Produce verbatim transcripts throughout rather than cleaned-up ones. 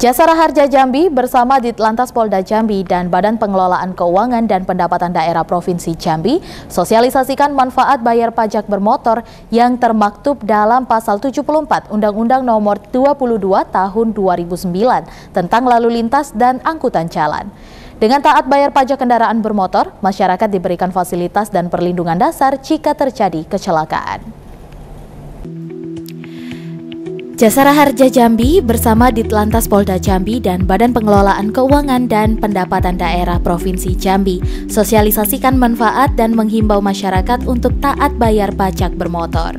Jasa Raharja Jambi bersama Ditlantas Polda Jambi dan Badan Pengelolaan Keuangan dan Pendapatan Daerah Provinsi Jambi sosialisasikan manfaat bayar pajak bermotor yang termaktub dalam Pasal tujuh puluh empat Undang-Undang Nomor dua puluh dua Tahun dua ribu sembilan tentang lalu lintas dan angkutan jalan. Dengan taat bayar pajak kendaraan bermotor, masyarakat diberikan fasilitas dan perlindungan dasar jika terjadi kecelakaan. Jasa Raharja Jambi bersama Ditlantas Polda Jambi dan Badan Pengelolaan Keuangan dan Pendapatan Daerah Provinsi Jambi sosialisasikan manfaat dan menghimbau masyarakat untuk taat bayar pajak bermotor.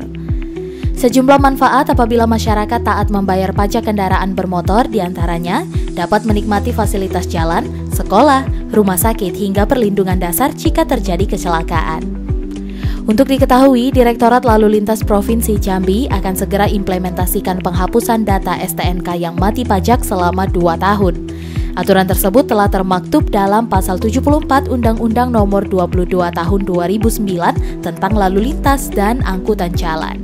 Sejumlah manfaat apabila masyarakat taat membayar pajak kendaraan bermotor diantaranya dapat menikmati fasilitas jalan, sekolah, rumah sakit hingga perlindungan dasar jika terjadi kecelakaan. Untuk diketahui, Direktorat Lalu Lintas Provinsi Jambi akan segera implementasikan penghapusan data S T N K yang mati pajak selama dua tahun. Aturan tersebut telah termaktub dalam Pasal tujuh puluh empat Undang-Undang Nomor dua puluh dua Tahun dua ribu sembilan tentang lalu lintas dan angkutan jalan.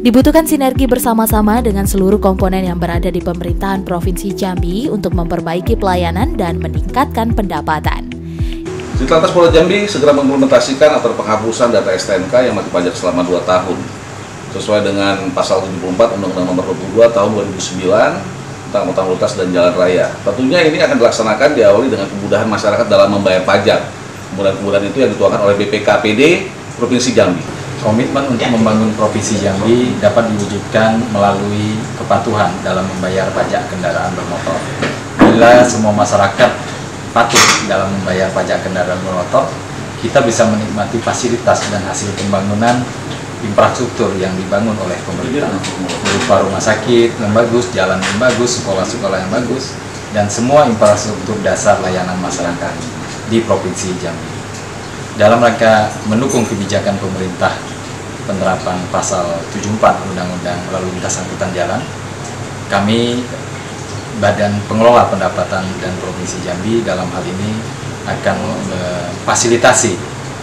Dibutuhkan sinergi bersama-sama dengan seluruh komponen yang berada di pemerintahan Provinsi Jambi untuk memperbaiki pelayanan dan meningkatkan pendapatan. Ditlantas Polda Jambi segera mengimplementasikan atau penghapusan data S T N K yang mati pajak selama dua tahun. Sesuai dengan Pasal tujuh puluh empat Undang-Undang Nomor dua puluh dua Tahun dua ribu sembilan tentang angkutan lintas dan jalan raya. Tentunya ini akan dilaksanakan diawali dengan kemudahan masyarakat dalam membayar pajak. Kemudahan-kemudahan itu yang dituangkan oleh B P K P D Provinsi Jambi. Komitmen untuk membangun Provinsi Jambi dapat diwujudkan melalui kepatuhan dalam membayar pajak kendaraan bermotor. Bila semua masyarakat patuh dalam membayar pajak kendaraan bermotor, kita bisa menikmati fasilitas dan hasil pembangunan infrastruktur yang dibangun oleh pemerintah, berupa rumah sakit yang bagus, jalan yang bagus, sekolah-sekolah yang bagus, dan semua infrastruktur dasar layanan masyarakat di Provinsi Jambi. Dalam rangka mendukung kebijakan pemerintah penerapan Pasal tujuh puluh empat Undang-Undang Lalu Lintas Angkutan Jalan, kami Badan Pengelola Pendapatan dan Provinsi Jambi dalam hal ini akan memfasilitasi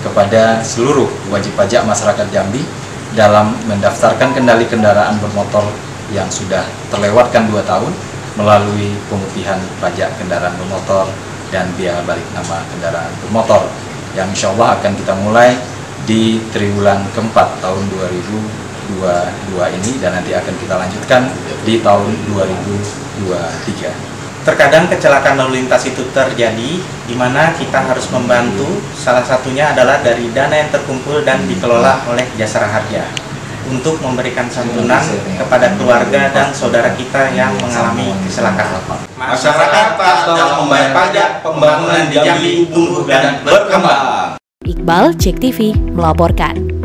kepada seluruh wajib pajak masyarakat Jambi dalam mendaftarkan kendali kendaraan bermotor yang sudah terlewatkan dua tahun melalui pemutihan pajak kendaraan bermotor dan biaya balik nama kendaraan bermotor yang insya Allah akan kita mulai di triwulan keempat tahun dua ribu dua puluh dua ini dan nanti akan kita lanjutkan di tahun dua ribu dua puluh tiga. Terkadang kecelakaan lalu lintas itu terjadi, di mana kita harus membantu, salah satunya adalah dari dana yang terkumpul dan dikelola oleh Jasa Raharja untuk memberikan santunan kepada keluarga dan saudara kita yang mengalami kecelakaan. Masyarakat dalam membayar pajak, pembangunan di Jambi tumbuh dan berkembang. Iqbal, Jek T V melaporkan.